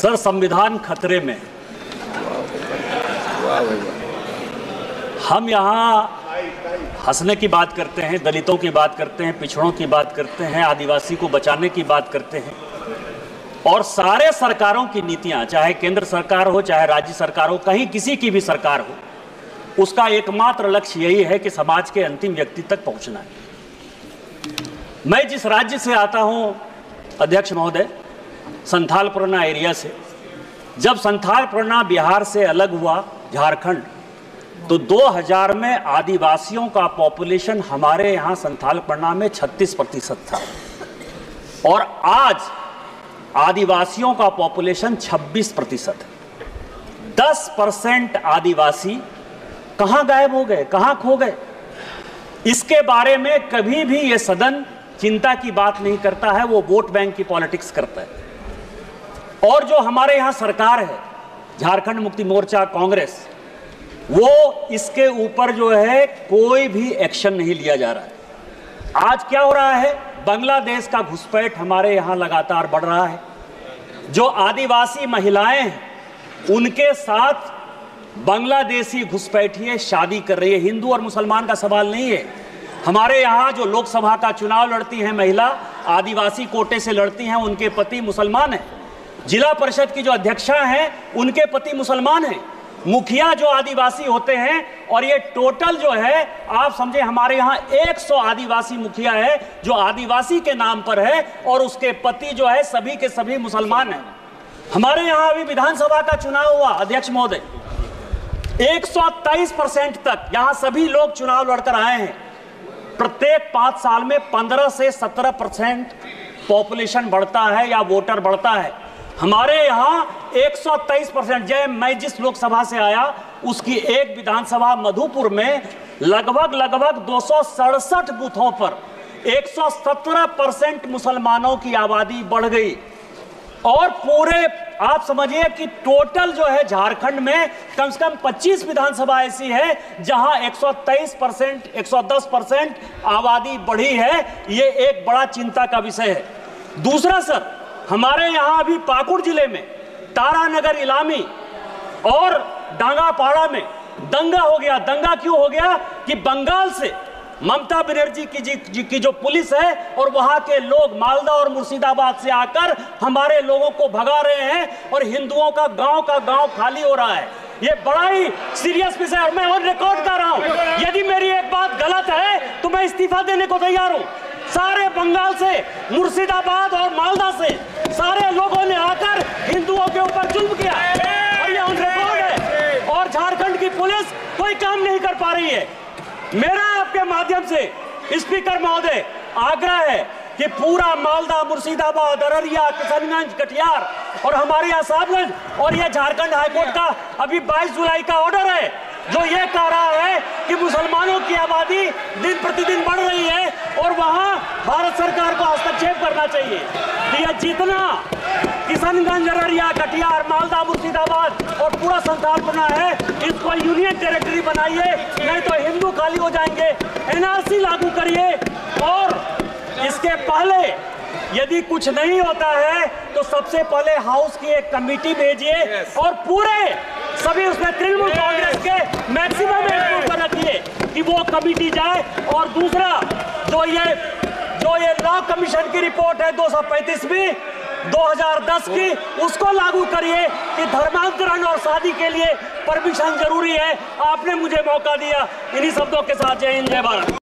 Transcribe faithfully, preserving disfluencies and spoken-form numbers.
Sir, संविधान खतरे में। हम यहाँ हंसने की बात करते हैं, दलितों की बात करते हैं, पिछड़ों की बात करते हैं, आदिवासी को बचाने की बात करते हैं, और सारे सरकारों की नीतियाँ, चाहे केंद्र सरकार हो चाहे राज्य सरकार हो, कहीं किसी की भी सरकार हो, उसका एकमात्र लक्ष्य यही है कि समाज के अंतिम व्यक्ति तक पहुँचना है। मैं जिस राज्य से आता हूँ अध्यक्ष महोदय, संथाल परगना एरिया से, जब संथाल परगना बिहार से अलग हुआ झारखंड, तो दो हज़ार में आदिवासियों का पॉपुलेशन हमारे यहाँ संथाल परगना में छत्तीस प्रतिशत था, और आज आदिवासियों का पॉपुलेशन छब्बीस प्रतिशत है। दस परसेंट आदिवासी कहाँ गायब हो गए, कहाँ खो गए, इसके बारे में कभी भी ये सदन चिंता की बात नहीं करता है। वो वोट बैंक की पॉलिटिक्स करता है। और जो हमारे यहाँ सरकार है, झारखंड मुक्ति मोर्चा कांग्रेस, वो इसके ऊपर जो है कोई भी एक्शन नहीं लिया जा रहा है। आज क्या हो रहा है, बांग्लादेश का घुसपैठ हमारे यहाँ लगातार बढ़ रहा है। जो आदिवासी महिलाएं हैं उनके साथ बांग्लादेशी घुसपैठिए शादी कर रही है। हिंदू और मुसलमान का सवाल नहीं है। हमारे यहाँ जो लोकसभा का चुनाव लड़ती हैं महिला, आदिवासी कोटे से लड़ती हैं, उनके पति मुसलमान हैं। जिला परिषद की जो अध्यक्षा हैं उनके पति मुसलमान हैं। मुखिया जो आदिवासी होते हैं, और ये टोटल जो है आप समझे हमारे यहाँ एक सौ आदिवासी मुखिया है जो आदिवासी के नाम पर है, और उसके पति जो है सभी के सभी मुसलमान हैं। हमारे यहाँ अभी विधानसभा का चुनाव हुआ अध्यक्ष महोदय, एक सौ तेईस परसेंट तक यहाँ सभी लोग चुनाव लड़कर आए हैं। प्रत्येक पांच साल में पंद्रह से सत्रह परसेंट पॉपुलेशन बढ़ता है या वोटर बढ़ता है। हमारे यहाँ एक सौ तेईस परसेंट, जय मैं जिस लोकसभा से आया उसकी एक विधानसभा मधुपुर में लगभग लगभग दो सौ सड़सठ बूथों पर एक सौ सत्रह परसेंट मुसलमानों की आबादी बढ़ गई। और पूरे आप समझिए कि टोटल जो है झारखंड में कम से कम पच्चीस विधानसभा ऐसी है जहां एक सौ तेईस परसेंट एक सौ दस परसेंट आबादी बढ़ी है। ये एक बड़ा चिंता का विषय है। दूसरा सर, हमारे यहां अभी पाकुड़ जिले में तारा नगर, इलामी और दंगा पाड़ा में दंगा हो गया। दंगा क्यों हो गया कि बंगाल से ममता बनर्जी की जी, जी की जो पुलिस है और वहाँ के लोग मालदा और मुर्शिदाबाद से आकर हमारे लोगों को भगा रहे हैं, और हिंदुओं का गांव का गांव खाली हो रहा है। ये बड़ा ही सीरियस विषय है, और मैं और रिकॉर्ड कर रहा हूँ। यदि मेरी एक बात गलत है तो मैं इस्तीफा देने को तैयार हूँ। सारे बंगाल से, मुर्शिदाबाद और मालदा से सारे लोगों ने आकर हिंदुओं के ऊपर जुल्म किया, और ये ऑन रिकॉर्ड है। और झारखंड की पुलिस कोई काम नहीं कर पा रही है। मेरा आपके माध्यम से स्पीकर महोदय आग्रह है कि पूरा मालदा, मुर्शिदाबाद, अररिया, किशनगंज, कटिहार और हमारे आसाफगंज, और यह झारखंड हाईकोर्ट का अभी बाईस जुलाई का ऑर्डर है जो ये कह रहा है कि मुसलमानों की आबादी दिन प्रतिदिन बढ़ रही है, और वहाँ भारत सरकार को हस्तक्षेप करना चाहिए कि यह जितना किशनगंज, अररिया, कटिहार, मालदा, मुर्शिदाबाद और पूरा संथाल बना है, इसको यूनियन टेरिटरी बनाइए, नहीं तो हिंदू खाली हो जाएंगे। एन आर सी लागू करिए, और इसके पहले यदि कुछ नहीं होता है तो सबसे पहले हाउस की एक कमेटी भेजिए, और पूरे सभी उसमें तृणमूल कांग्रेस के मैक्सिमम एम्प्लॉय पर रखिए कि वो कमेटी जाए। और दूसरा जो ये जो ये लॉ कमीशन की रिपोर्ट है दो सौ पैंतीसवीं दो हज़ार दस की, उसको लागू करिए कि धर्मांतरण और शादी के लिए परमिशन जरूरी है। आपने मुझे मौका दिया। इन्हीं शब्दों के साथ जय हिंद, जय भारत।